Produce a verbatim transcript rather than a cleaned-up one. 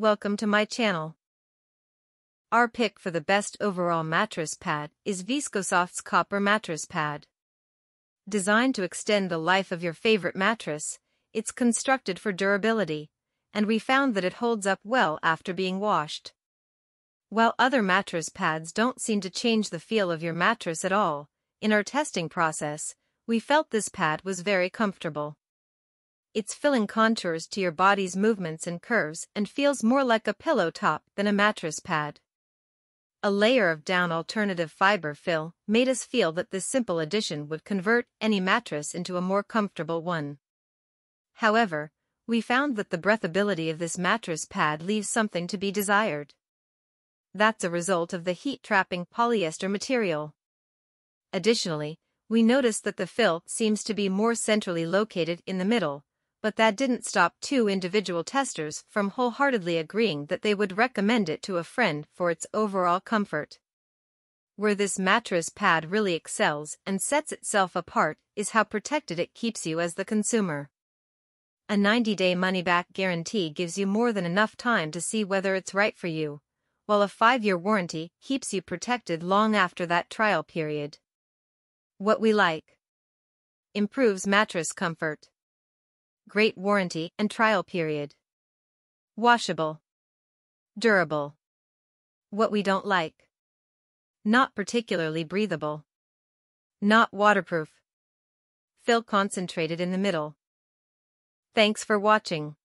Welcome to my channel. Our pick for the best overall mattress pad is ViscoSoft's Copper Mattress Pad. Designed to extend the life of your favorite mattress, it's constructed for durability, and we found that it holds up well after being washed. While other mattress pads don't seem to change the feel of your mattress at all, in our testing process, we felt this pad was very comfortable. It's filling contours to your body's movements and curves and feels more like a pillow top than a mattress pad. A layer of down alternative fiber fill made us feel that this simple addition would convert any mattress into a more comfortable one. However, we found that the breathability of this mattress pad leaves something to be desired. That's a result of the heat-trapping polyester material. Additionally, we noticed that the fill seems to be more centrally located in the middle, but that didn't stop two individual testers from wholeheartedly agreeing that they would recommend it to a friend for its overall comfort. Where this mattress pad really excels and sets itself apart is how protected it keeps you as the consumer. A ninety-day money-back guarantee gives you more than enough time to see whether it's right for you, while a five-year warranty keeps you protected long after that trial period. What we like. Improves mattress comfort. Great warranty and trial period. Washable. Durable. What we don't like. Not particularly breathable. Not waterproof. Fill concentrated in the middle. Thanks for watching.